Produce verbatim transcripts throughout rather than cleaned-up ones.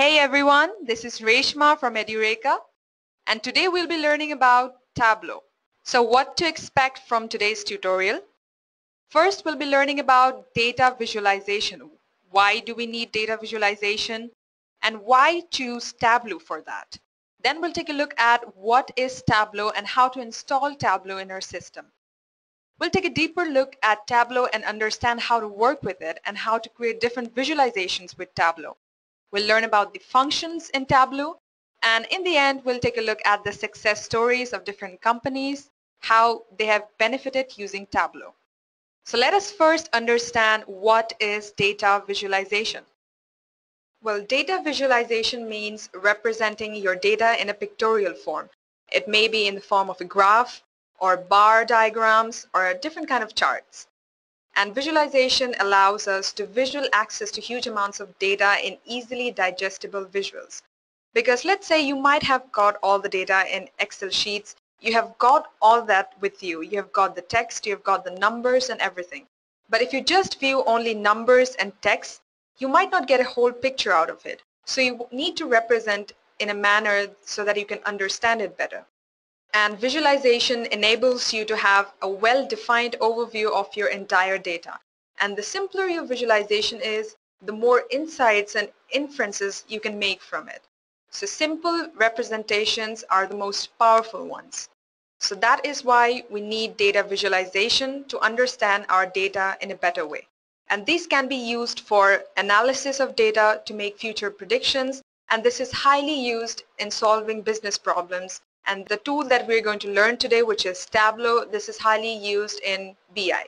Hey everyone, this is Reshma from Edureka, and today we'll be learning about Tableau. So what to expect from today's tutorial? First, we'll be learning about data visualization. Why do we need data visualization? And why choose Tableau for that? Then we'll take a look at what is Tableau and how to install Tableau in our system. We'll take a deeper look at Tableau and understand how to work with it and how to create different visualizations with Tableau. We'll learn about the functions in Tableau, and in the end we'll take a look at the success stories of different companies, how they have benefited using Tableau. So let us first understand what is data visualization. Well, data visualization means representing your data in a pictorial form. It may be in the form of a graph or bar diagrams or different kind of charts. And visualization allows us to visual access to huge amounts of data in easily digestible visuals. Because let's say you might have got all the data in Excel sheets, you have got all that with you. You have got the text, you have got the numbers and everything. But if you just view only numbers and text, you might not get a whole picture out of it. So you need to represent in a manner so that you can understand it better. And visualization enables you to have a well-defined overview of your entire data. And the simpler your visualization is, the more insights and inferences you can make from it. So simple representations are the most powerful ones. So that is why we need data visualization to understand our data in a better way. And these can be used for analysis of data to make future predictions, and this is highly used in solving business problems. And the tool that we're going to learn today, which is Tableau, this is highly used in B I.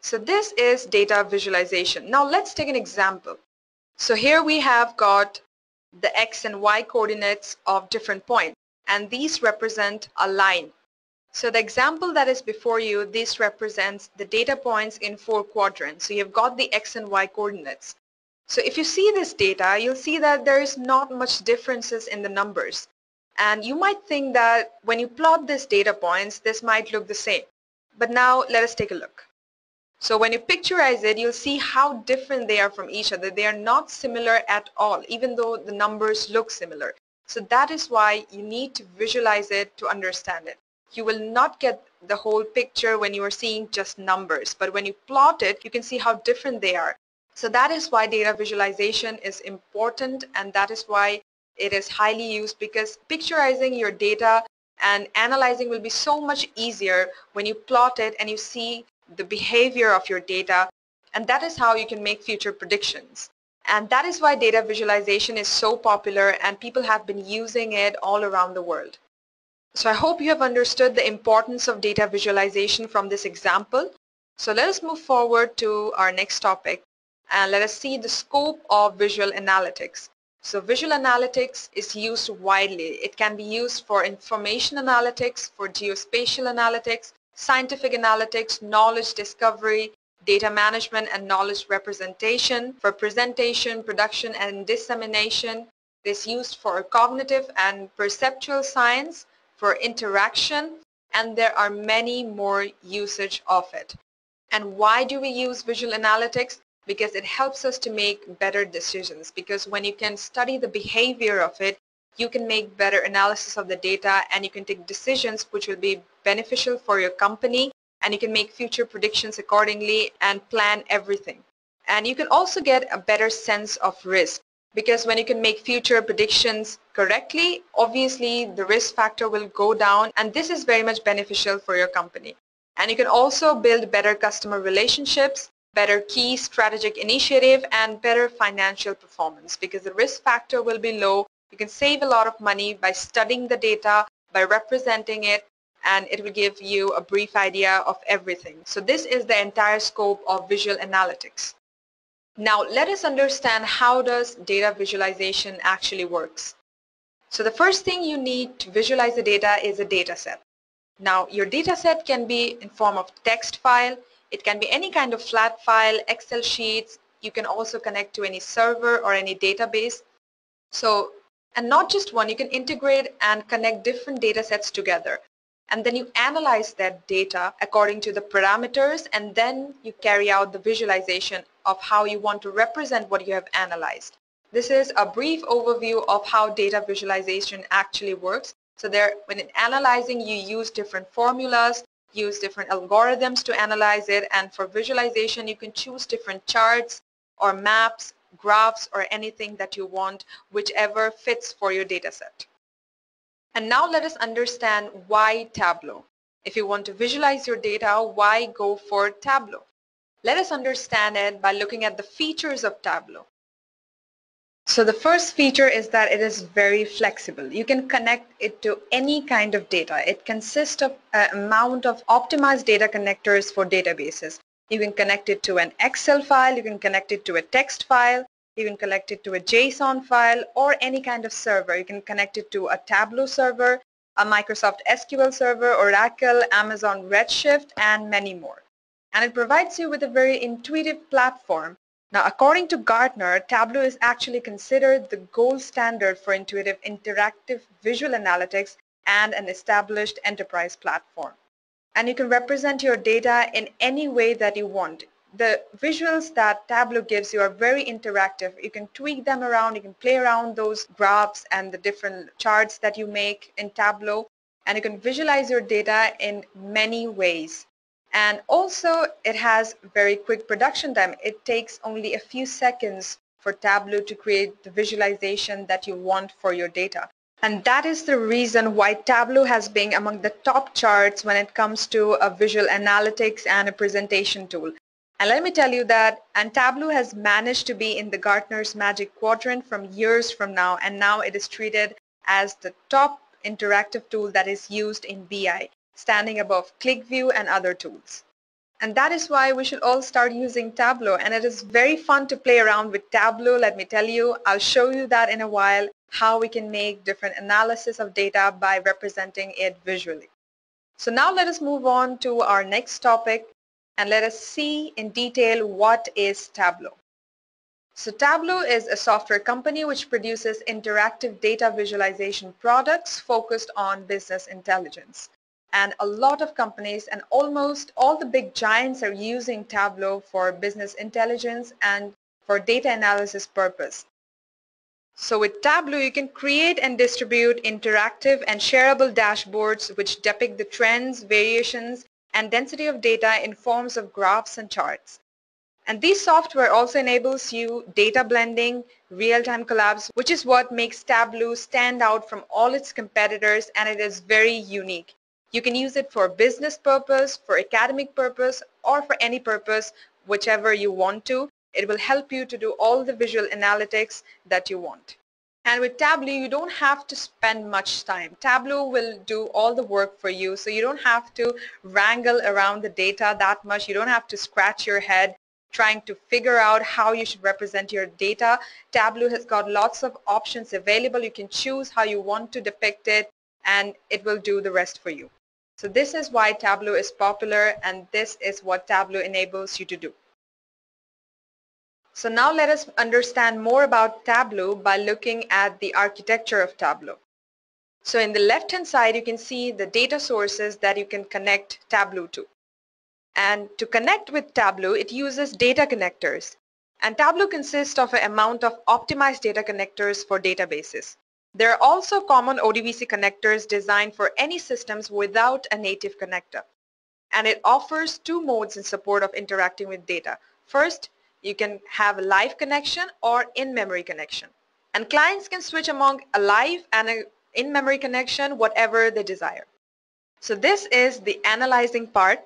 So this is data visualization. Now let's take an example. So here we have got the X and Y coordinates of different points, and these represent a line. So the example that is before you, this represents the data points in four quadrants. So you've got the X and Y coordinates. So if you see this data, you'll see that there is not much differences in the numbers. And you might think that when you plot these data points, this might look the same. But now let us take a look. So when you picturize it, you'll see how different they are from each other. They are not similar at all, even though the numbers look similar. So that is why you need to visualize it to understand it. You will not get the whole picture when you are seeing just numbers. But when you plot it, you can see how different they are. So that is why data visualization is important, and that is why it is highly used, because picturizing your data and analyzing will be so much easier when you plot it and you see the behavior of your data, and that is how you can make future predictions. And that is why data visualization is so popular and people have been using it all around the world. So I hope you have understood the importance of data visualization from this example. So let us move forward to our next topic and let us see the scope of visual analytics. So visual analytics is used widely. It can be used for information analytics, for geospatial analytics, scientific analytics, knowledge discovery, data management and knowledge representation, for presentation, production and dissemination. It is used for cognitive and perceptual science, for interaction, and there are many more usage of it. And why do we use visual analytics? Because it helps us to make better decisions, because when you can study the behavior of it, you can make better analysis of the data and you can take decisions which will be beneficial for your company, and you can make future predictions accordingly and plan everything. And you can also get a better sense of risk, because when you can make future predictions correctly, obviously the risk factor will go down, and this is very much beneficial for your company. And you can also build better customer relationships, better key strategic initiative, and better financial performance, because the risk factor will be low. You can save a lot of money by studying the data, by representing it, and it will give you a brief idea of everything. So this is the entire scope of visual analytics. Now let us understand how does data visualization actually works. So the first thing you need to visualize the data is a data set. Now your data set can be in form of text file. It can be any kind of flat file, Excel sheets. You can also connect to any server or any database. So, and not just one, you can integrate and connect different data sets together. And then you analyze that data according to the parameters, and then you carry out the visualization of how you want to represent what you have analyzed. This is a brief overview of how data visualization actually works. So there, when analyzing, you use different formulas, use different algorithms to analyze it, and for visualization, you can choose different charts or maps, graphs, or anything that you want, whichever fits for your data set. And now let us understand why Tableau. If you want to visualize your data, why go for Tableau? Let us understand it by looking at the features of Tableau. So the first feature is that it is very flexible. You can connect it to any kind of data. It consists of an amount of optimized data connectors for databases. You can connect it to an Excel file, you can connect it to a text file, you can connect it to a JSON file or any kind of server. You can connect it to a Tableau server, a Microsoft S Q L server, Oracle, Amazon Redshift, and many more. And it provides you with a very intuitive platform. Now, according to Gartner, Tableau is actually considered the gold standard for intuitive interactive visual analytics and an established enterprise platform. And you can represent your data in any way that you want. The visuals that Tableau gives you are very interactive. You can tweak them around, you can play around those graphs and the different charts that you make in Tableau, and you can visualize your data in many ways. And also, it has very quick production time. It takes only a few seconds for Tableau to create the visualization that you want for your data. And that is the reason why Tableau has been among the top charts when it comes to a visual analytics and a presentation tool. And let me tell you that, and Tableau has managed to be in the Gartner's Magic Quadrant from years from now, and now it is treated as the top interactive tool that is used in B I, standing above QlikView and other tools. And that is why we should all start using Tableau, and it is very fun to play around with Tableau, let me tell you. I'll show you that in a while, how we can make different analysis of data by representing it visually. So now let us move on to our next topic, and let us see in detail what is Tableau. So Tableau is a software company which produces interactive data visualization products focused on business intelligence. And a lot of companies and almost all the big giants are using Tableau for business intelligence and for data analysis purpose. So with Tableau, you can create and distribute interactive and shareable dashboards which depict the trends, variations, and density of data in forms of graphs and charts. And this software also enables you data blending, real-time collabs, which is what makes Tableau stand out from all its competitors, and it is very unique. You can use it for business purpose, for academic purpose, or for any purpose, whichever you want to. It will help you to do all the visual analytics that you want. And with Tableau, you don't have to spend much time. Tableau will do all the work for you, so you don't have to wrangle around the data that much. You don't have to scratch your head trying to figure out how you should represent your data. Tableau has got lots of options available. You can choose how you want to depict it, and it will do the rest for you. So this is why Tableau is popular, and this is what Tableau enables you to do. So now let us understand more about Tableau by looking at the architecture of Tableau. So in the left-hand side, you can see the data sources that you can connect Tableau to. And to connect with Tableau, it uses data connectors. And Tableau consists of an amount of optimized data connectors for databases. There are also common O D B C connectors designed for any systems without a native connector. And it offers two modes in support of interacting with data. First, you can have a live connection or in-memory connection. And clients can switch among a live and an in-memory connection, whatever they desire. So this is the analyzing part.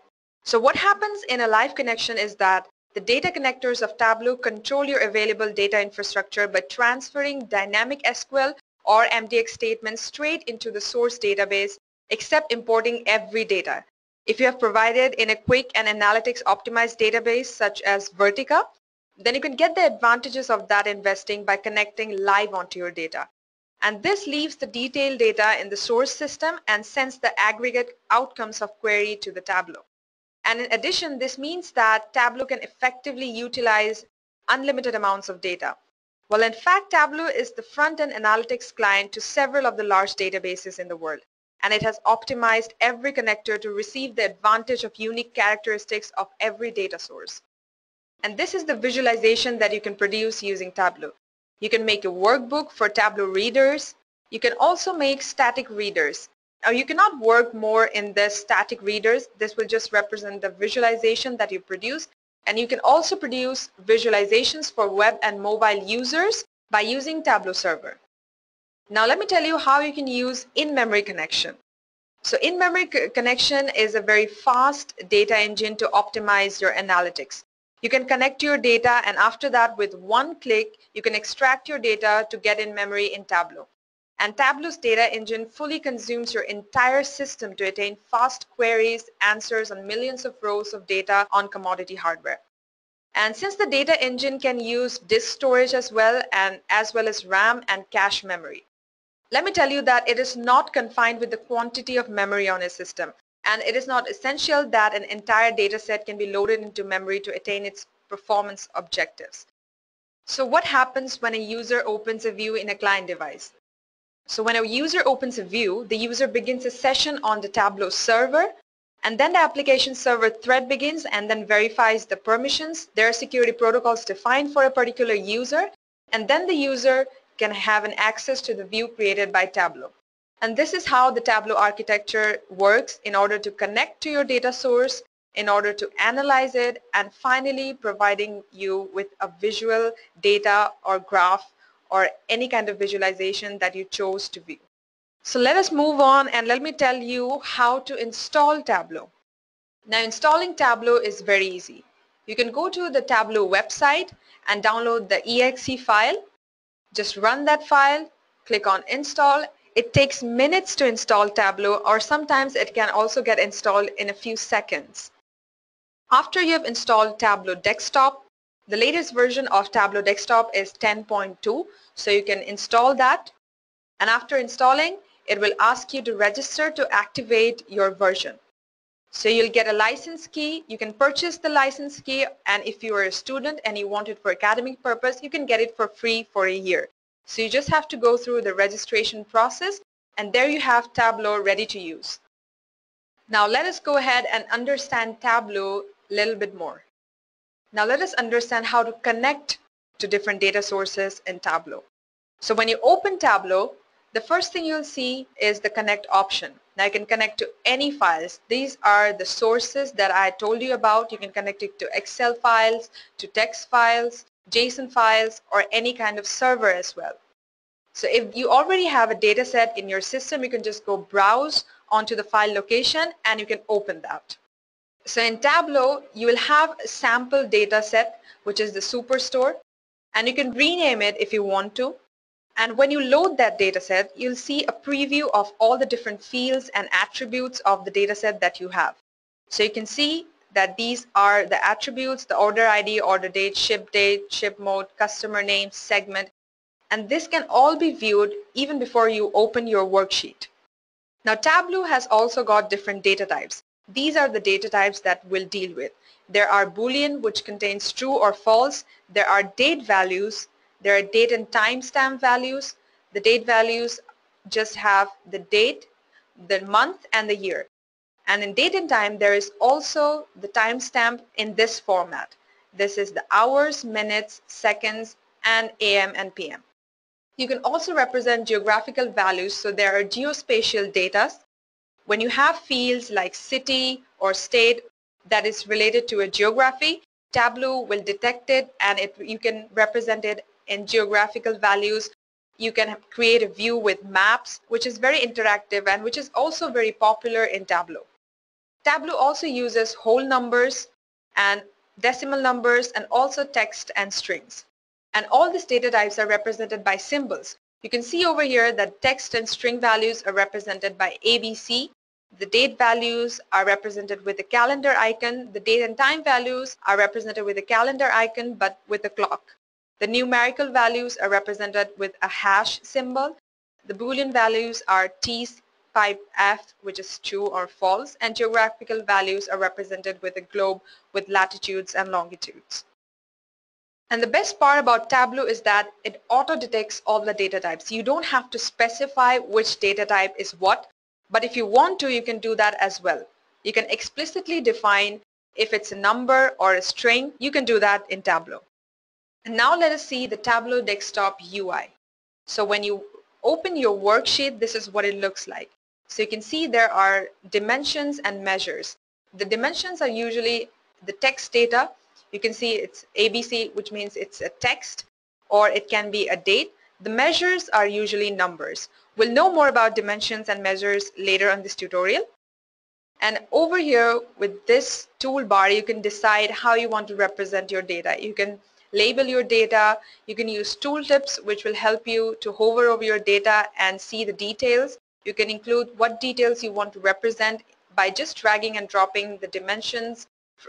So what happens in a live connection is that the data connectors of Tableau control your available data infrastructure by transferring dynamic S Q L or M D X statements straight into the source database, except importing every data. If you have provided in a quick and analytics-optimized database such as Vertica, then you can get the advantages of that investing by connecting live onto your data. And this leaves the detailed data in the source system and sends the aggregate outcomes of query to the Tableau. And in addition, this means that Tableau can effectively utilize unlimited amounts of data. Well, in fact, Tableau is the front-end analytics client to several of the large databases in the world. And it has optimized every connector to receive the advantage of unique characteristics of every data source. And this is the visualization that you can produce using Tableau. You can make a workbook for Tableau readers. You can also make static readers. Now, you cannot work more in the static readers. This will just represent the visualization that you produce. And you can also produce visualizations for web and mobile users by using Tableau Server. Now, let me tell you how you can use in-memory connection. So in-memory connection is a very fast data engine to optimize your analytics. You can connect your data, and after that, with one click, you can extract your data to get in memory in Tableau. And Tableau's data engine fully consumes your entire system to attain fast queries, answers on millions of rows of data on commodity hardware. And since the data engine can use disk storage as well, and as well as RAM and cache memory, let me tell you that it is not confined with the quantity of memory on a system. And it is not essential that an entire data set can be loaded into memory to attain its performance objectives. So what happens when a user opens a view in a client device? So when a user opens a view, the user begins a session on the Tableau server, and then the application server thread begins and then verifies the permissions, there are security protocols defined for a particular user, and then the user can have an access to the view created by Tableau. And this is how the Tableau architecture works in order to connect to your data source, in order to analyze it, and finally providing you with a visual data or graph or any kind of visualization that you chose to view. So let us move on and let me tell you how to install Tableau. Now, installing Tableau is very easy. You can go to the Tableau website and download the E X E file. Just run that file, click on install. It takes minutes to install Tableau, or sometimes it can also get installed in a few seconds. After you have installed Tableau Desktop, the latest version of Tableau Desktop is ten point two, so you can install that. And after installing, it will ask you to register to activate your version. So you'll get a license key. You can purchase the license key, and if you are a student and you want it for academic purpose, you can get it for free for a year. So you just have to go through the registration process, and there you have Tableau ready to use. Now let us go ahead and understand Tableau a little bit more. Now let us understand how to connect to different data sources in Tableau. So when you open Tableau, the first thing you'll see is the connect option. Now you can connect to any files. These are the sources that I told you about. You can connect it to Excel files, to text files, JSON files, or any kind of server as well. So if you already have a data set in your system, you can just go browse onto the file location and you can open that. So in Tableau, you will have a sample data set, which is the Superstore, and you can rename it if you want to. And when you load that data set, you'll see a preview of all the different fields and attributes of the data set that you have. So you can see that these are the attributes, the order I D, order date, ship date, ship mode, customer name, segment, and this can all be viewed even before you open your worksheet. Now Tableau has also got different data types. These are the data types that we'll deal with. There are Boolean, which contains true or false. There are date values. There are date and timestamp values. The date values just have the date, the month, and the year. And in date and time, there is also the timestamp in this format. This is the hours, minutes, seconds, and A M and P M. You can also represent geographical values, so there are geospatial data. When you have fields like city or state that is related to a geography, Tableau will detect it, and it, you can represent it in geographical values. You can create a view with maps, which is very interactive and which is also very popular in Tableau. Tableau also uses whole numbers and decimal numbers, and also text and strings. And all these data types are represented by symbols. You can see over here that text and string values are represented by A B C. The date values are represented with a calendar icon. The date and time values are represented with a calendar icon, but with a clock. The numerical values are represented with a hash symbol. The Boolean values are T type F, which is true or false, and geographical values are represented with a globe with latitudes and longitudes. And the best part about Tableau is that it auto-detects all the data types. You don't have to specify which data type is what, but if you want to, you can do that as well. You can explicitly define if it's a number or a string. You can do that in Tableau. And now let us see the Tableau desktop U I. So when you open your worksheet, this is what it looks like. So you can see there are dimensions and measures. The dimensions are usually the text data. You can see it's A B C, which means it's a text, or it can be a date. The measures are usually numbers. We'll know more about dimensions and measures later on this tutorial. And over here with this toolbar, you can decide how you want to represent your data. You can label your data, you can use tooltips which will help you to hover over your data and see the details. You can include what details you want to represent by just dragging and dropping the dimensions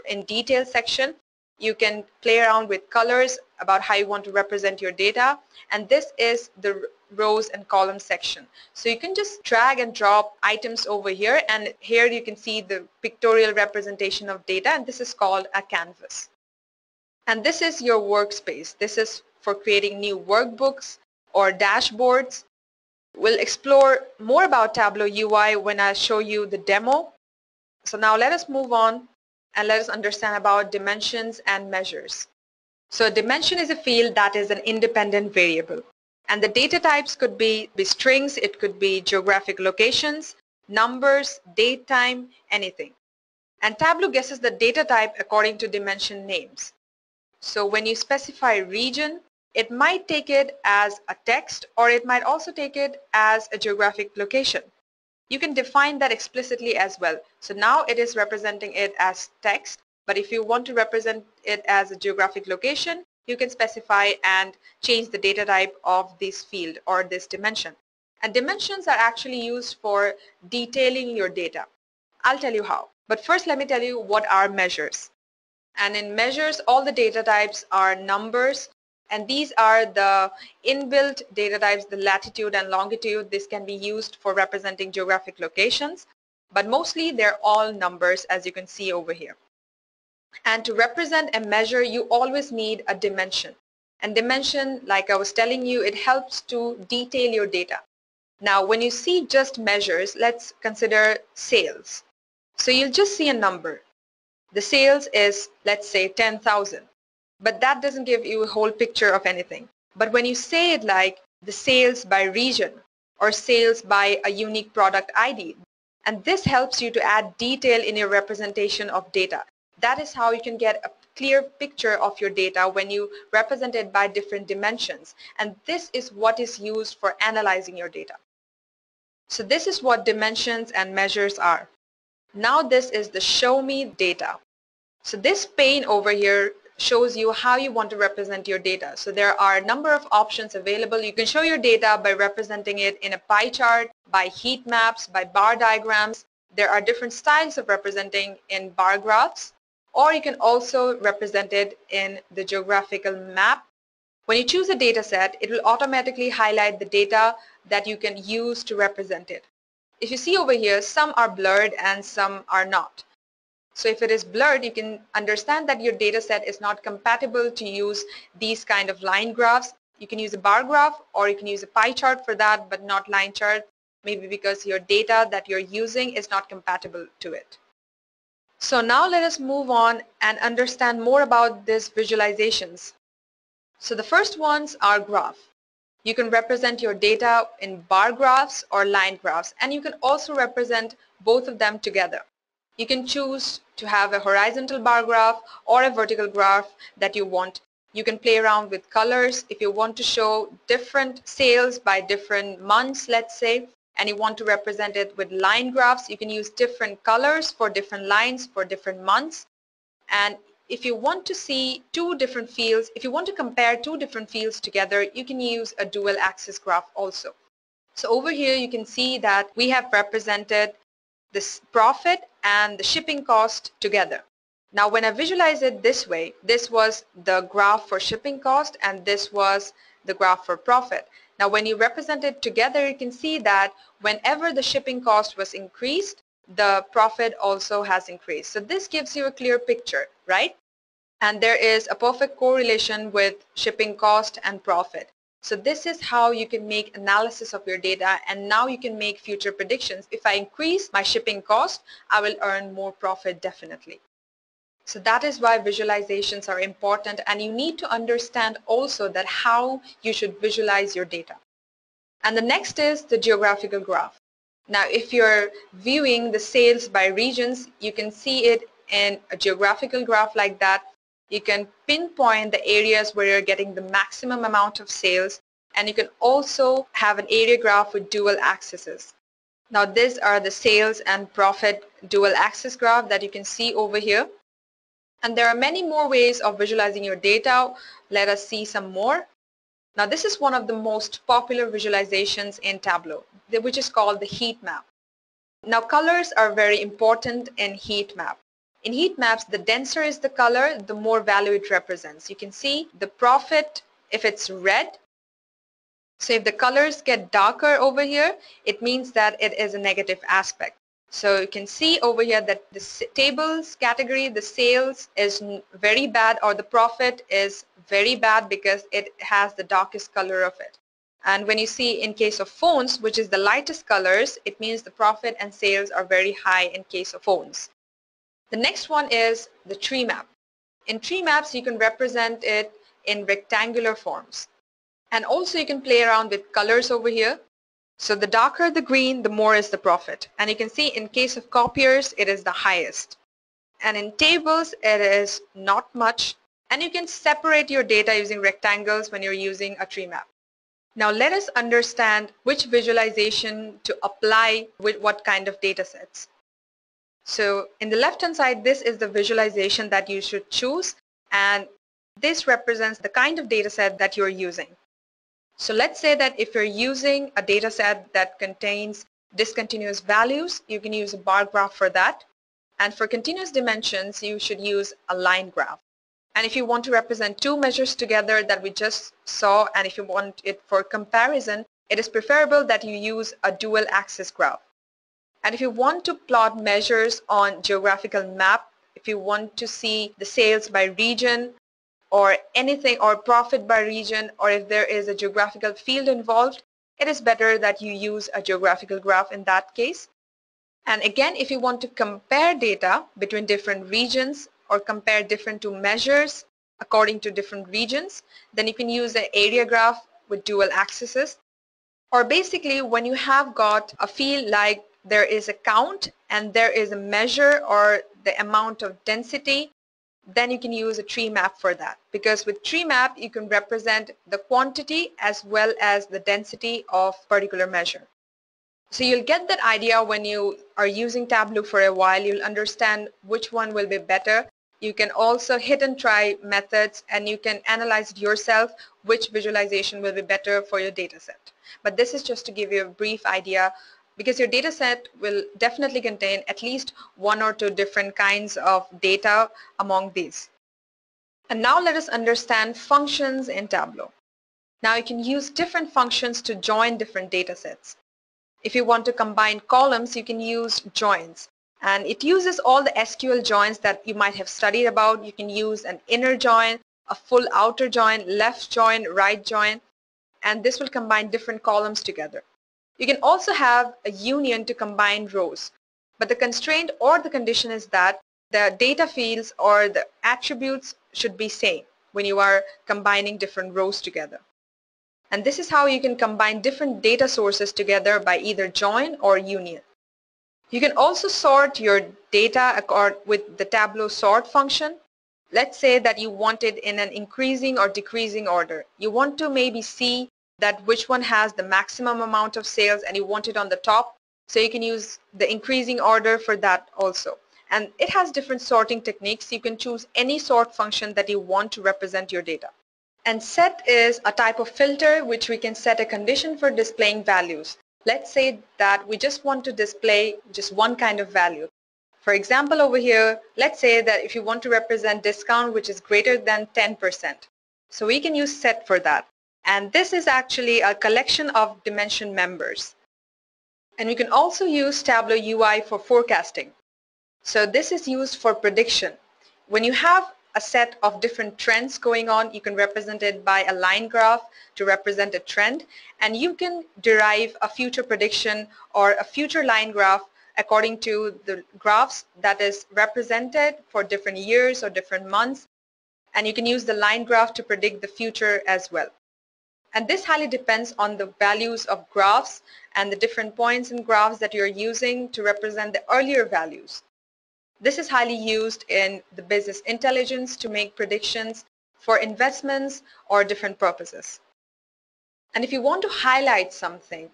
in detail section. You can play around with colors about how you want to represent your data, and this is the rows and columns section. So you can just drag and drop items over here, and here you can see the pictorial representation of data, and this is called a canvas. And this is your workspace. This is for creating new workbooks or dashboards. We'll explore more about Tableau U I when I show you the demo. So now let us move on and let us understand about dimensions and measures. So a dimension is a field that is an independent variable. And the data types could be, be strings, it could be geographic locations, numbers, date, time, anything. And Tableau guesses the data type according to dimension names. So when you specify region, it might take it as a text, or it might also take it as a geographic location. You can define that explicitly as well. So now it is representing it as text, but if you want to represent it as a geographic location, you can specify and change the data type of this field or this dimension. And dimensions are actually used for detailing your data. I'll tell you how. But first let me tell you what are measures. And in measures, all the data types are numbers, and these are the inbuilt data types, the latitude and longitude. This can be used for representing geographic locations, but mostly they're all numbers, as you can see over here. And to represent a measure, you always need a dimension. And dimension, like I was telling you, it helps to detail your data. Now, when you see just measures, let's consider sales. So you'll just see a number. The sales is, let's say, ten thousand. But that doesn't give you a whole picture of anything. But when you say it like the sales by region or sales by a unique product I D, and this helps you to add detail in your representation of data. That is how you can get a clear picture of your data when you represent it by different dimensions. And this is what is used for analyzing your data. So this is what dimensions and measures are. Now this is the show me data. So this pane over here shows you how you want to represent your data. So there are a number of options available. You can show your data by representing it in a pie chart, by heat maps, by bar diagrams. There are different styles of representing in bar graphs, or you can also represent it in the geographical map. When you choose a data set, it will automatically highlight the data that you can use to represent it. If you see over here, some are blurred and some are not. So if it is blurred, you can understand that your data set is not compatible to use these kind of line graphs. You can use a bar graph, or you can use a pie chart for that, but not line chart, maybe because your data that you're using is not compatible to it. So now let us move on and understand more about these visualizations. So the first ones are graph. You can represent your data in bar graphs or line graphs, and you can also represent both of them together. You can choose to have a horizontal bar graph or a vertical graph that you want. You can play around with colors if you want to show different sales by different months, let's say, and you want to represent it with line graphs. You can use different colors for different lines for different months. And if you want to see two different fields, if you want to compare two different fields together, you can use a dual axis graph also. So over here you can see that we have represented this profit and the shipping cost together. Now when I visualize it this way, this was the graph for shipping cost and this was the graph for profit. Now when you represent it together, you can see that whenever the shipping cost was increased, the profit also has increased. So this gives you a clear picture, right? And there is a perfect correlation with shipping cost and profit. So this is how you can make analysis of your data, and now you can make future predictions. If I increase my shipping cost, I will earn more profit definitely. So that is why visualizations are important, and you need to understand also that how you should visualize your data. And the next is the geographical graph. Now if you're viewing the sales by regions, you can see it in a geographical graph like that. You can pinpoint the areas where you're getting the maximum amount of sales, and you can also have an area graph with dual axes. Now these are the sales and profit dual axis graph that you can see over here. And there are many more ways of visualizing your data. Let us see some more. Now this is one of the most popular visualizations in Tableau, which is called the heat map. Now colors are very important in heat map. In heat maps, the denser is the color, the more value it represents. You can see the profit if it's red. So if the colors get darker over here, it means that it is a negative aspect. So you can see over here that the tables category, the sales is very bad, or the profit is very bad because it has the darkest color of it. And when you see in case of phones, which is the lightest colors, it means the profit and sales are very high in case of phones. The next one is the tree map. In tree maps, you can represent it in rectangular forms. And also you can play around with colors over here. So the darker the green, the more is the profit. And you can see in case of copiers, it is the highest. And in tables, it is not much. And you can separate your data using rectangles when you're using a tree map. Now let us understand which visualization to apply with what kind of data sets. So in the left hand side, this is the visualization that you should choose, and this represents the kind of data set that you're using. So let's say that if you're using a data set that contains discontinuous values, you can use a bar graph for that, and for continuous dimensions you should use a line graph. And if you want to represent two measures together that we just saw, and if you want it for comparison, it is preferable that you use a dual axis graph. And if you want to plot measures on geographical map, if you want to see the sales by region or anything, or profit by region, or if there is a geographical field involved, it is better that you use a geographical graph in that case. And again, if you want to compare data between different regions or compare different two measures according to different regions, then you can use an area graph with dual axes. Or basically when you have got a field like there is a count and there is a measure or the amount of density, then you can use a tree map for that, because with tree map you can represent the quantity as well as the density of particular measure. So you'll get that idea when you are using Tableau for a while. You'll understand which one will be better. You can also hit and try methods, and you can analyze it yourself which visualization will be better for your data set. But this is just to give you a brief idea, because your data set will definitely contain at least one or two different kinds of data among these. And now let us understand functions in Tableau. Now you can use different functions to join different data sets. If you want to combine columns, you can use joins. And it uses all the S Q L joins that you might have studied about. You can use an inner join, a full outer join, left join, right join, and this will combine different columns together. You can also have a union to combine rows, but the constraint or the condition is that the data fields or the attributes should be same when you are combining different rows together. And this is how you can combine different data sources together by either join or union. You can also sort your data with the Tableau sort function. Let's say that you want it in an increasing or decreasing order. You want to maybe see that which one has the maximum amount of sales and you want it on the top, so you can use the increasing order for that also. And it has different sorting techniques. You can choose any sort function that you want to represent your data. And set is a type of filter which we can set a condition for displaying values. Let's say that we just want to display just one kind of value. For example, over here, let's say that if you want to represent discount which is greater than ten percent, so we can use set for that. And this is actually a collection of dimension members. And you can also use Tableau U I for forecasting. So this is used for prediction. When you have a set of different trends going on, you can represent it by a line graph to represent a trend, and you can derive a future prediction or a future line graph according to the graphs that is represented for different years or different months. And you can use the line graph to predict the future as well. And this highly depends on the values of graphs and the different points in graphs that you're using to represent the earlier values. This is highly used in the business intelligence to make predictions for investments or different purposes. And if you want to highlight something,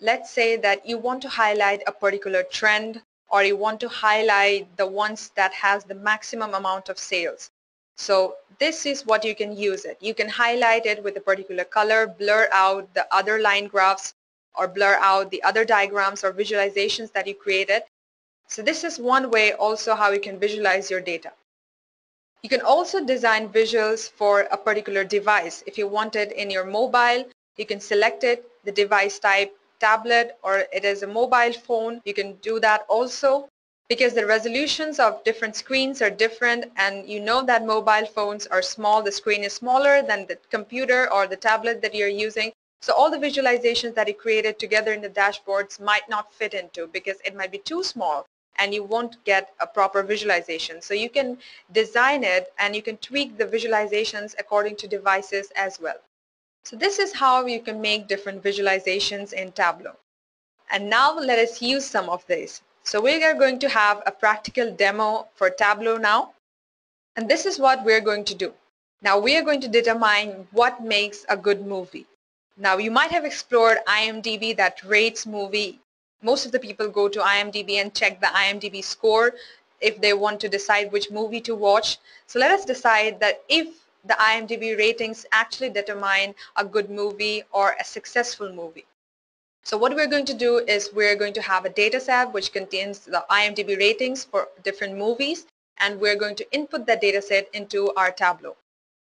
let's say that you want to highlight a particular trend, or you want to highlight the ones that has the maximum amount of sales. So this is what you can use it. You can highlight it with a particular color, blur out the other line graphs, or blur out the other diagrams or visualizations that you created. So this is one way also how you can visualize your data. You can also design visuals for a particular device. If you want it in your mobile, you can select it, the device type, tablet, or it is a mobile phone. You can do that also, because the resolutions of different screens are different, and you know that mobile phones are small, the screen is smaller than the computer or the tablet that you're using. So all the visualizations that you created together in the dashboards might not fit into, because it might be too small and you won't get a proper visualization. So you can design it and you can tweak the visualizations according to devices as well. So this is how you can make different visualizations in Tableau. And now let us use some of these. So we are going to have a practical demo for Tableau now, and this is what we're going to do. Now we are going to determine what makes a good movie. Now you might have explored I M D B that rates movie. Most of the people go to I M D B and check the I M D B score if they want to decide which movie to watch. So let us decide that if the I M D B ratings actually determine a good movie or a successful movie. So what we're going to do is we're going to have a data set which contains the I M D B ratings for different movies, and we're going to input that data set into our Tableau.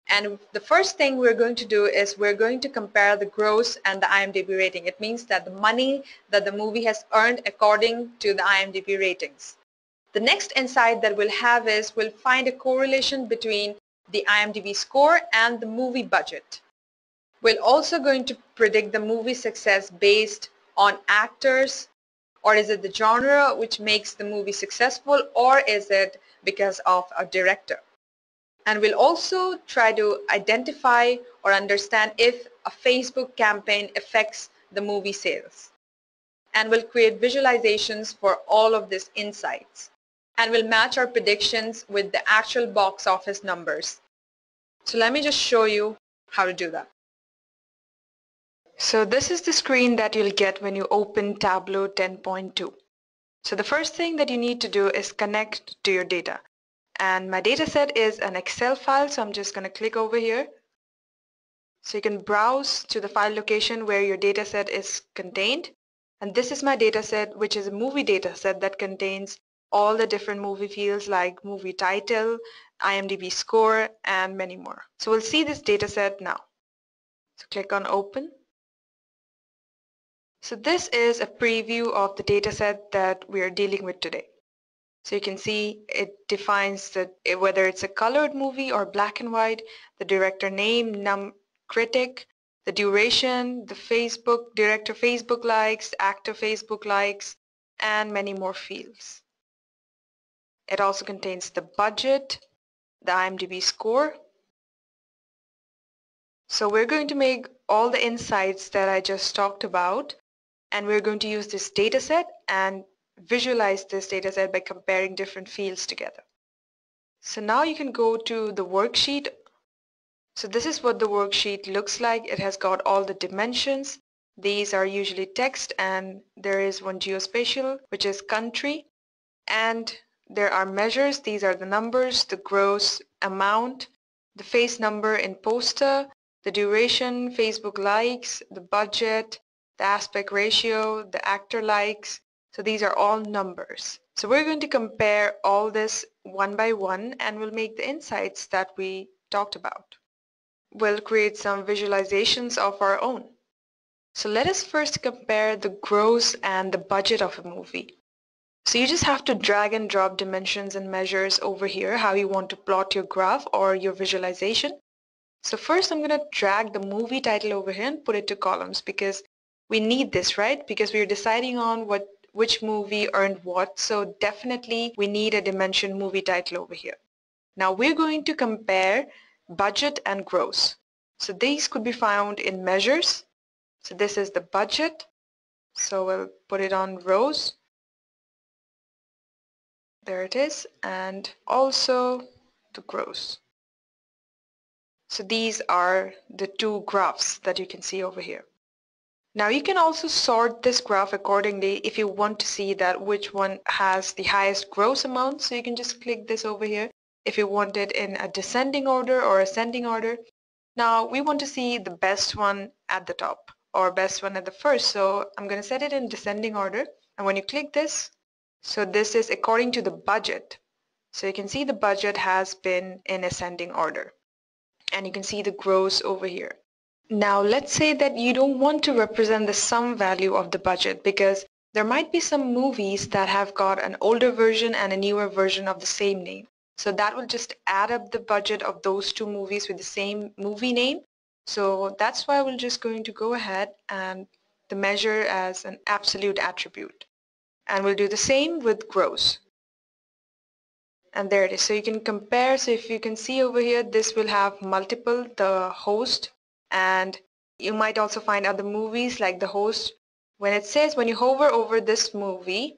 And the first thing we're going to do is we're going to compare the gross and the I M D B rating. It means that the money that the movie has earned according to the I M D B ratings. The next insight that we'll have is we'll find a correlation between the I M D B score and the movie budget. We're also going to predict the movie success based on actors, or is it the genre which makes the movie successful, or is it because of a director. And we'll also try to identify or understand if a Facebook campaign affects the movie sales. And we'll create visualizations for all of these insights. And we'll match our predictions with the actual box office numbers. So let me just show you how to do that. So this is the screen that you'll get when you open Tableau ten point two. So the first thing that you need to do is connect to your data. And my data set is an Excel file, so I'm just going to click over here. So you can browse to the file location where your data set is contained. And this is my data set, which is a movie data set that contains all the different movie fields like movie title, I M D B score, and many more. So we'll see this data set now. So click on Open. So this is a preview of the dataset that we are dealing with today. So you can see it defines that whether it's a colored movie or black and white, the director name, num critic, the duration, the Facebook, director Facebook likes, actor Facebook likes, and many more fields. It also contains the budget, the I M D B score. So we're going to make all the insights that I just talked about, and we're going to use this data set and visualize this data set by comparing different fields together. So now you can go to the worksheet. So this is what the worksheet looks like. It has got all the dimensions. These are usually text, and there is one geospatial, which is country. And there are measures. These are the numbers, the gross amount, the face number in poster, the duration, Facebook likes, the budget, the aspect ratio, the actor likes. So these are all numbers. So we're going to compare all this one by one, and we'll make the insights that we talked about. We'll create some visualizations of our own. So let us first compare the gross and the budget of a movie. So you just have to drag and drop dimensions and measures over here, how you want to plot your graph or your visualization. So first I'm going to drag the movie title over here and put it to columns, because we need this, right? Because we're deciding on what which movie earned what, so definitely we need a dimension movie title over here. Now we're going to compare budget and gross. So these could be found in measures. So this is the budget, so we'll put it on rows. There it is, and also the gross. So these are the two graphs that you can see over here. Now you can also sort this graph accordingly if you want to see that which one has the highest gross amount, so you can just click this over here if you want it in a descending order or ascending order. Now we want to see the best one at the top or best one at the first, so I'm going to set it in descending order, and when you click this, so this is according to the budget. So you can see the budget has been in ascending order, and you can see the gross over here. Now let's say that you don't want to represent the sum value of the budget because there might be some movies that have got an older version and a newer version of the same name. So that will just add up the budget of those two movies with the same movie name. So that's why we're just going to go ahead and the measure as an absolute attribute. And we'll do the same with gross. And there it is. So you can compare. So if you can see over here, this will have multiple, The Host, and you might also find other movies like The Host. When it says, when you hover over this movie,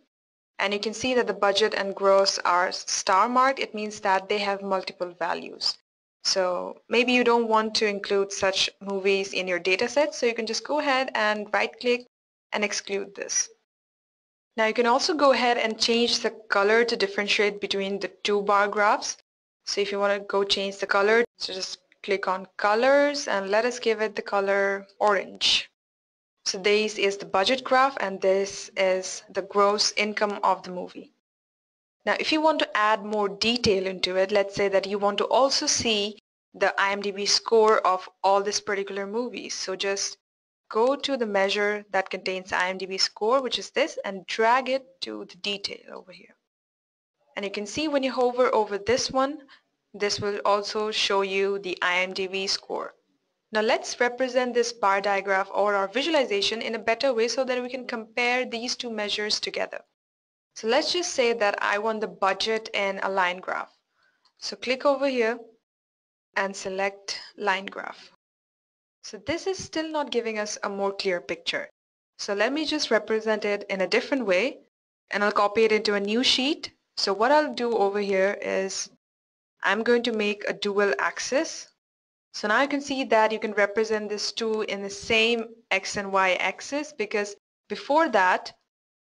and you can see that the budget and gross are star marked, it means that they have multiple values. So maybe you don't want to include such movies in your data set, so you can just go ahead and right click and exclude this. Now you can also go ahead and change the color to differentiate between the two bar graphs. So if you want to go change the color, so just click on colors and let us give it the color orange. So this is the budget graph and this is the gross income of the movie. Now if you want to add more detail into it, let's say that you want to also see the I M D B score of all this particular movie. So just go to the measure that contains I M D B score, which is this, and drag it to the detail over here. And you can see when you hover over this one, this will also show you the I M D B score. Now let's represent this bar diagraph or our visualization in a better way so that we can compare these two measures together. So let's just say that I want the budget in a line graph. So click over here and select line graph. So this is still not giving us a more clear picture. So let me just represent it in a different way, and I'll copy it into a new sheet. So what I'll do over here is I'm going to make a dual axis. So now you can see that you can represent this two in the same X and Y axis, because before that,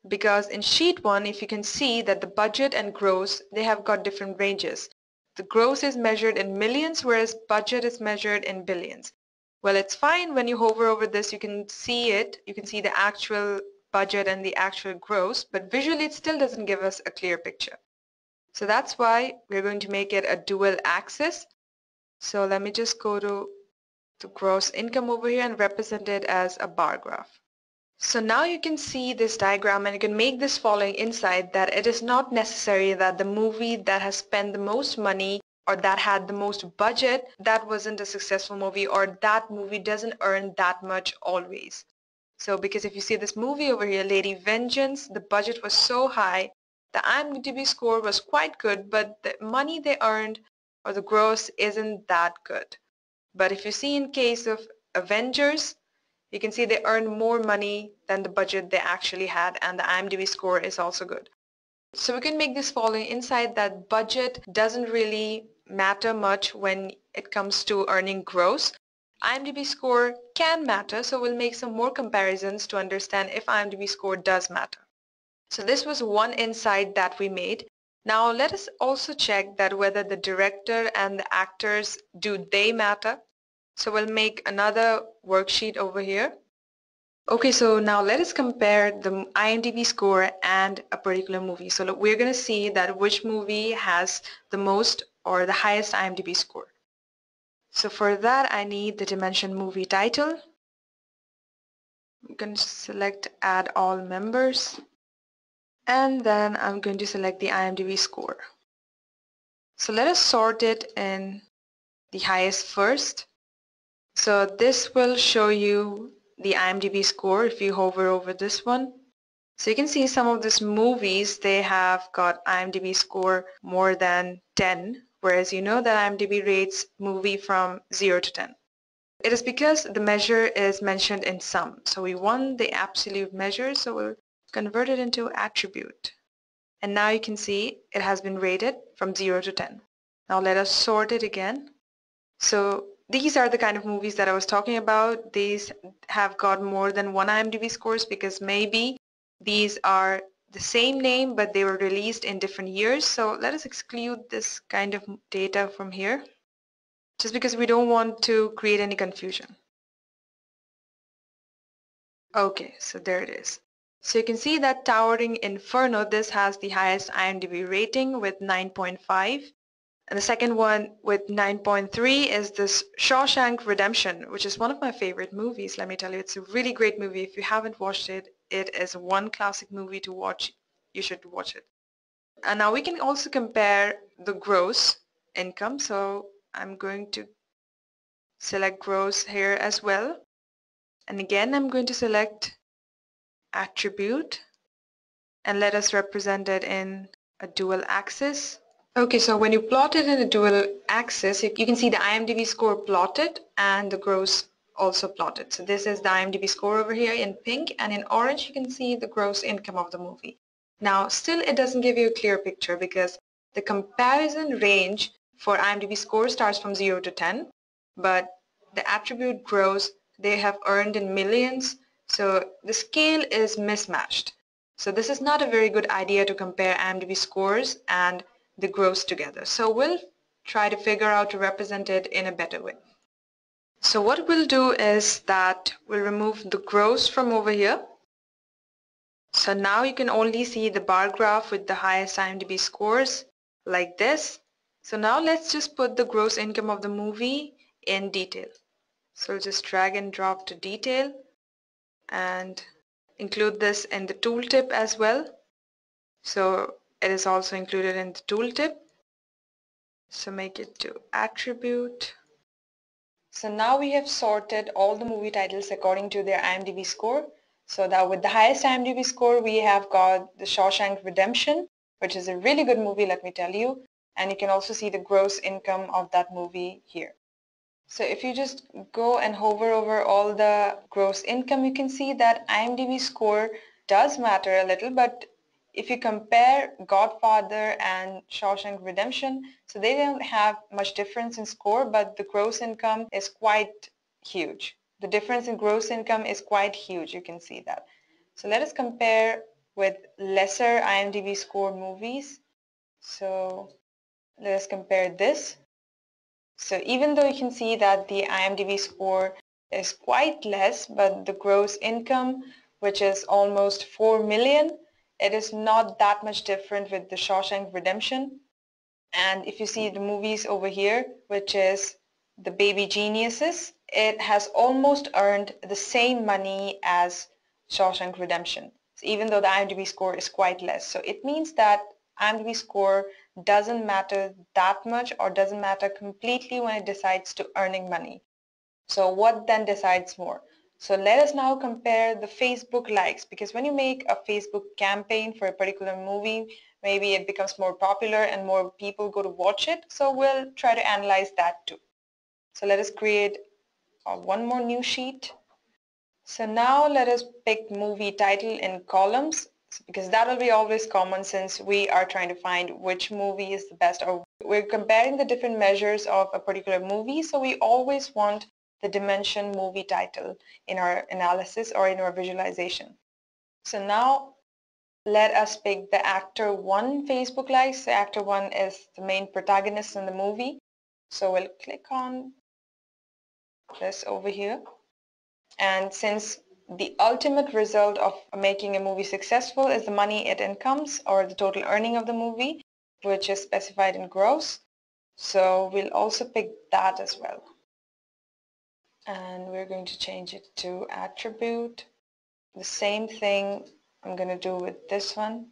because in sheet one, if you can see that the budget and gross, they have got different ranges. The gross is measured in millions, whereas budget is measured in billions. Well, it's fine when you hover over this, you can see it, you can see the actual budget and the actual gross, but visually it still doesn't give us a clear picture. So that's why we're going to make it a dual axis. So let me just go to the gross income over here and represent it as a bar graph. So now you can see this diagram, and you can make this following insight that it is not necessary that the movie that has spent the most money or that had the most budget, that wasn't a successful movie, or that movie doesn't earn that much always. So because if you see this movie over here, Lady Vengeance, the budget was so high, the I M D B score was quite good, but the money they earned or the gross isn't that good. But if you see in case of Avengers, you can see they earned more money than the budget they actually had, and the I M D B score is also good. So we can make this following insight that budget doesn't really matter much when it comes to earning gross. I M D B score can matter, so we'll make some more comparisons to understand if I M D B score does matter. So this was one insight that we made. Now let us also check that whether the director and the actors, do they matter? So we'll make another worksheet over here. Okay, so now let us compare the I M D B score and a particular movie. So look, we're going to see that which movie has the most or the highest I M D B score. So for that I need the dimension movie title. I'm going to select add all members. And then I'm going to select the I M D B score. So let us sort it in the highest first. So this will show you the I M D B score if you hover over this one. So you can see some of these movies, they have got IMDb score more than ten, whereas you know that IMDb rates movie from zero to ten. It is because the measure is mentioned in sum. So we want the absolute measure, so we'll convert it into attribute. And now you can see it has been rated from zero to ten. Now let us sort it again. So these are the kind of movies that I was talking about. These have got more than one IMDb scores because maybe these are the same name but they were released in different years. So let us exclude this kind of data from here, just because we don't want to create any confusion. Okay, so there it is. So you can see that Towering Inferno, this has the highest IMDb rating with nine point five. And the second one with nine point three is this Shawshank Redemption, which is one of my favorite movies. Let me tell you, it's a really great movie. If you haven't watched it, it is one classic movie to watch. You should watch it. And now we can also compare the gross income. So I'm going to select gross here as well, and again I'm going to select attribute and let us represent it in a dual axis. Okay, so when you plot it in a dual axis, you can see the IMDb score plotted and the gross also plotted. So this is the IMDb score over here in pink, and in orange you can see the gross income of the movie. Now still it doesn't give you a clear picture because the comparison range for IMDb score starts from zero to ten, but the attribute gross, they have earned in millions, so the scale is mismatched. So this is not a very good idea to compare IMDb scores and the gross together. So we'll try to figure out to represent it in a better way. So what we'll do is that we'll remove the gross from over here. So now you can only see the bar graph with the highest IMDb scores like this. So now let's just put the gross income of the movie in detail. So we'll just drag and drop to detail and include this in the tooltip as well. So it is also included in the tooltip. So make it to attribute. So now we have sorted all the movie titles according to their IMDb score. So now with the highest IMDb score we have got The Shawshank Redemption, which is a really good movie, let me tell you. And you can also see the gross income of that movie here. So if you just go and hover over all the gross income, you can see that IMDb score does matter a little, but if you compare Godfather and Shawshank Redemption, so they don't have much difference in score, but the gross income is quite huge. The difference in gross income is quite huge, you can see that. So let us compare with lesser IMDb score movies. So let us compare this. So even though you can see that the IMDb score is quite less, but the gross income, which is almost four million, it is not that much different with the Shawshank Redemption. And if you see the movies over here, which is the Baby Geniuses, it has almost earned the same money as Shawshank Redemption, so even though the IMDb score is quite less. So it means that IMDb score doesn't matter that much, or doesn't matter completely when it decides to earning money. So what then decides more? So let us now compare the Facebook likes, because when you make a Facebook campaign for a particular movie, maybe it becomes more popular and more people go to watch it. So we'll try to analyze that too. So let us create uh, one more new sheet. So now let us pick movie title in columns, because that will be always common since we are trying to find which movie is the best, or we're comparing the different measures of a particular movie, so we always want the dimension movie title in our analysis or in our visualization. So now let us pick the actor one Facebook likes. So actor one is the main protagonist in the movie. So we'll click on this over here, and since the ultimate result of making a movie successful is the money it incomes, or the total earning of the movie, which is specified in gross. So we'll also pick that as well. And we're going to change it to attribute. The same thing I'm going to do with this one.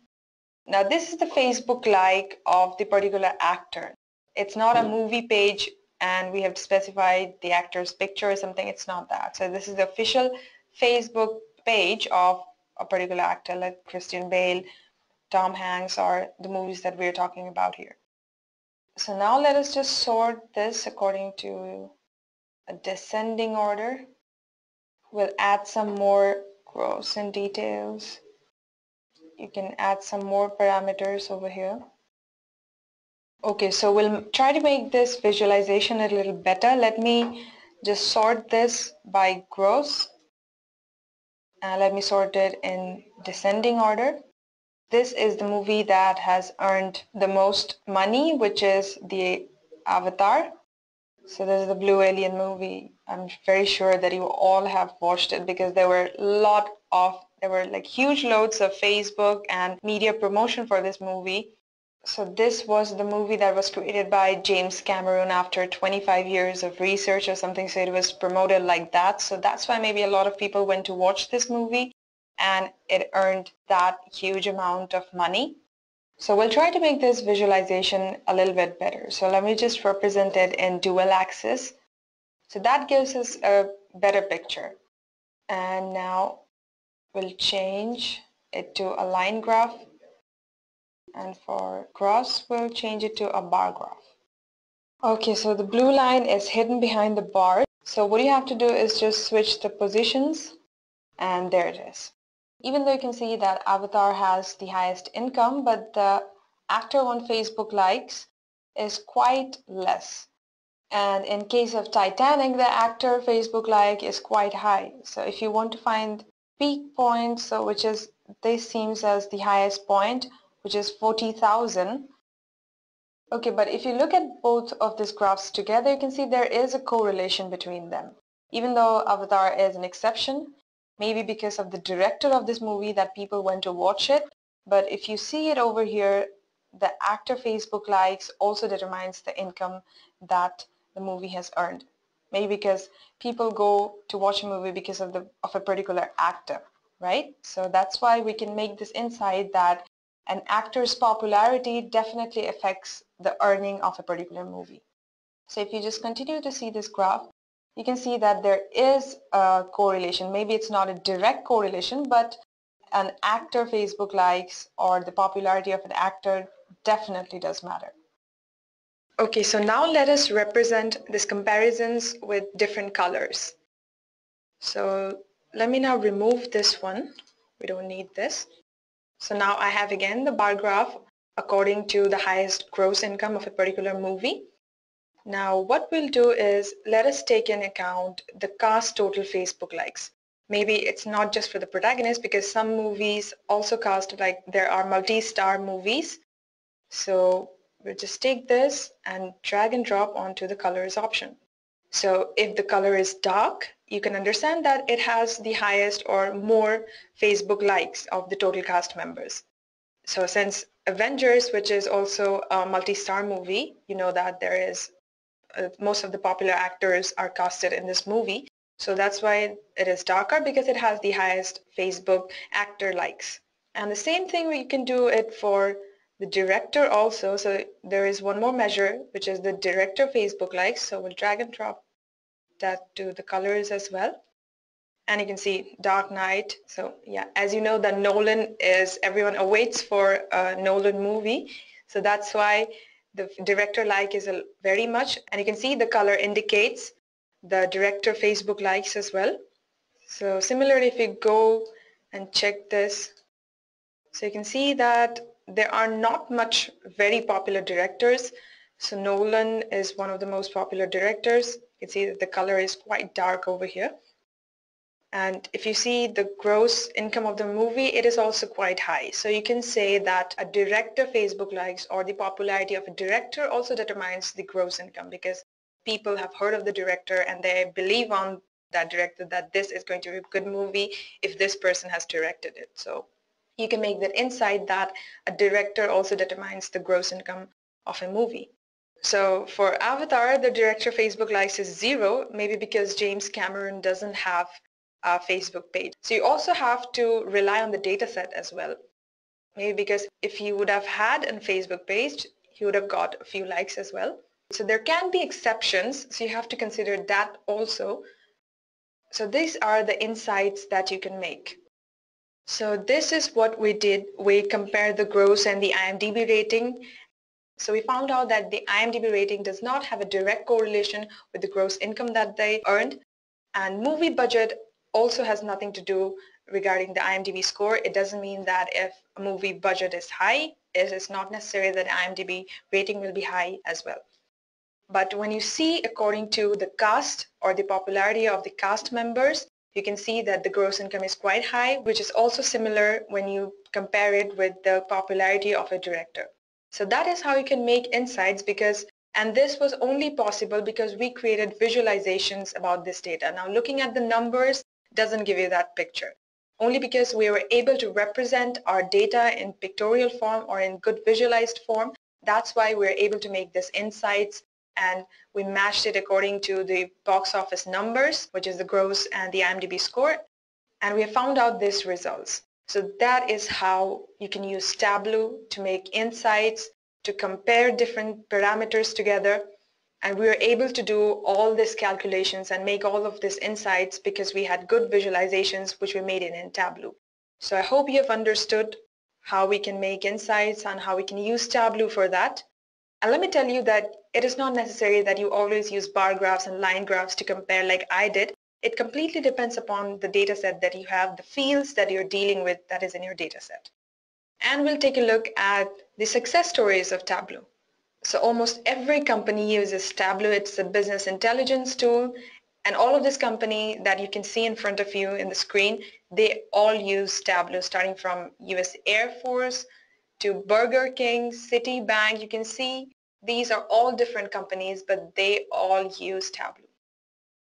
Now this is the Facebook like of the particular actor. It's not a movie page and we have specified the actor's picture or something. It's not that. So this is the official Facebook page of a particular actor like Christian Bale, Tom Hanks, or the movies that we're talking about here. So now let us just sort this according to a descending order. We'll add some more rows and details. You can add some more parameters over here. Okay, so we'll try to make this visualization a little better. Let me just sort this by gross. Uh, let me sort it in descending order. This is the movie that has earned the most money, which is the Avatar. So this is the blue alien movie. I'm very sure that you all have watched it because there were a lot of, there were like huge loads of Facebook and media promotion for this movie. So this was the movie that was created by James Cameron after twenty-five years of research or something, so it was promoted like that. So that's why maybe a lot of people went to watch this movie and it earned that huge amount of money. So we'll try to make this visualization a little bit better. So let me just represent it in dual axis. So that gives us a better picture. And now we'll change it to a line graph. And for gross, we'll change it to a bar graph. Okay, so the blue line is hidden behind the bar. So what you have to do is just switch the positions, and there it is. Even though you can see that Avatar has the highest income, but the actor on Facebook likes is quite less. And in case of Titanic, the actor Facebook like is quite high. So if you want to find peak points, so which is, this seems as the highest point, which is forty thousand. Okay, but if you look at both of these graphs together, you can see there is a correlation between them. Even though Avatar is an exception, maybe because of the director of this movie that people went to watch it, but if you see it over here, the actor Facebook likes also determines the income that the movie has earned. Maybe because people go to watch a movie because of, the, of a particular actor, right? So that's why we can make this insight that an actor's popularity definitely affects the earning of a particular movie. So if you just continue to see this graph, you can see that there is a correlation. Maybe it's not a direct correlation, but an actor Facebook likes or the popularity of an actor definitely does matter. Okay, so now let us represent these comparisons with different colors. So let me now remove this one. We don't need this. So now I have again the bar graph according to the highest gross income of a particular movie. Now what we'll do is let us take into account the cast total Facebook likes. Maybe it's not just for the protagonist because some movies also cast, like there are multi-star movies. So we'll just take this and drag and drop onto the colors option. So if the color is dark, you can understand that it has the highest or more Facebook likes of the total cast members. So since Avengers, which is also a multi-star movie, you know that there is, uh, most of the popular actors are casted in this movie. So that's why it is darker, because it has the highest Facebook actor likes. And the same thing we can do it for the director also. So there is one more measure, which is the director Facebook likes. So we'll drag and drop that to the colors as well, and you can see Dark Knight. So yeah, as you know that Nolan is, everyone awaits for a Nolan movie, so that's why the director like is a very much, and you can see the color indicates the director Facebook likes as well. So similarly, if you go and check this, so you can see that there are not much very popular directors. So Nolan is one of the most popular directors. You can see that the color is quite dark over here. And if you see the gross income of the movie, it is also quite high. So you can say that a director Facebook likes or the popularity of a director also determines the gross income, because people have heard of the director and they believe on that director that this is going to be a good movie if this person has directed it. So you can make that insight that a director also determines the gross income of a movie. So for Avatar, the director Facebook likes is zero, maybe because James Cameron doesn't have a Facebook page. So you also have to rely on the data set as well. Maybe because if he would have had a Facebook page, he would have got a few likes as well. So there can be exceptions, so you have to consider that also. So these are the insights that you can make. So this is what we did. We compared the gross and the I M D B rating. So we found out that the I M D B rating does not have a direct correlation with the gross income that they earned, and movie budget also has nothing to do regarding the I M D B score. It doesn't mean that if a movie budget is high, it is not necessary that I M D B rating will be high as well. But when you see according to the cast or the popularity of the cast members, you can see that the gross income is quite high, which is also similar when you compare it with the popularity of a director. So that is how you can make insights, because, and this was only possible because we created visualizations about this data. Now looking at the numbers doesn't give you that picture. Only because we were able to represent our data in pictorial form or in good visualized form, that's why we were able to make these insights, and we matched it according to the box office numbers, which is the gross and the I M D B score, and we have found out these results. So that is how you can use Tableau to make insights, to compare different parameters together. And we were able to do all these calculations and make all of these insights because we had good visualizations which we made in, in Tableau. So I hope you have understood how we can make insights and how we can use Tableau for that. And let me tell you that it is not necessary that you always use bar graphs and line graphs to compare like I did. It completely depends upon the data set that you have, the fields that you're dealing with that is in your data set. And we'll take a look at the success stories of Tableau. So almost every company uses Tableau. It's a business intelligence tool, and all of this company that you can see in front of you in the screen, they all use Tableau, starting from U S Air Force to Burger King, Citibank. You can see these are all different companies, but they all use Tableau.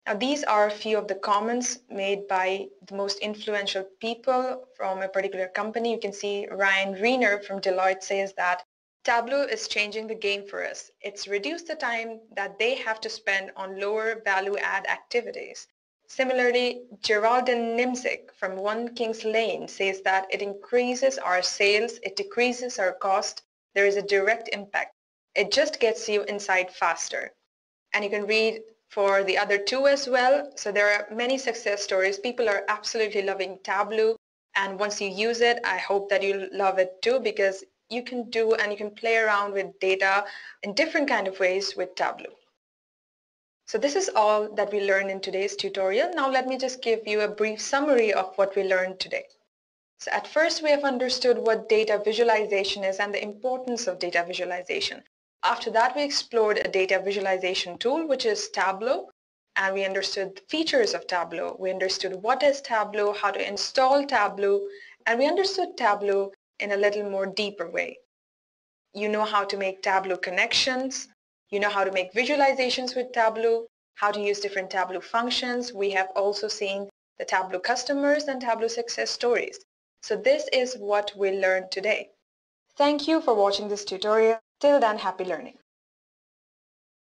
Now these are a few of the comments made by the most influential people from a particular company. You can see Ryan Reiner from Deloitte says that Tableau is changing the game for us. It's reduced the time that they have to spend on lower value add activities. Similarly, Geraldine Nimzik from One King's Lane says that it increases our sales, it decreases our cost, there is a direct impact. It just gets you inside faster. And you can read for the other two as well. So there are many success stories. People are absolutely loving Tableau, and once you use it, I hope that you love it too, because you can do and you can play around with data in different kind of ways with Tableau. So this is all that we learned in today's tutorial. Now let me just give you a brief summary of what we learned today. So at first we have understood what data visualization is and the importance of data visualization. After that, we explored a data visualization tool, which is Tableau, and we understood the features of Tableau. We understood what is Tableau, how to install Tableau, and we understood Tableau in a little more deeper way. You know how to make Tableau connections, you know how to make visualizations with Tableau, how to use different Tableau functions. We have also seen the Tableau customers and Tableau success stories. So this is what we learned today. Thank you for watching this tutorial. Till then, happy learning.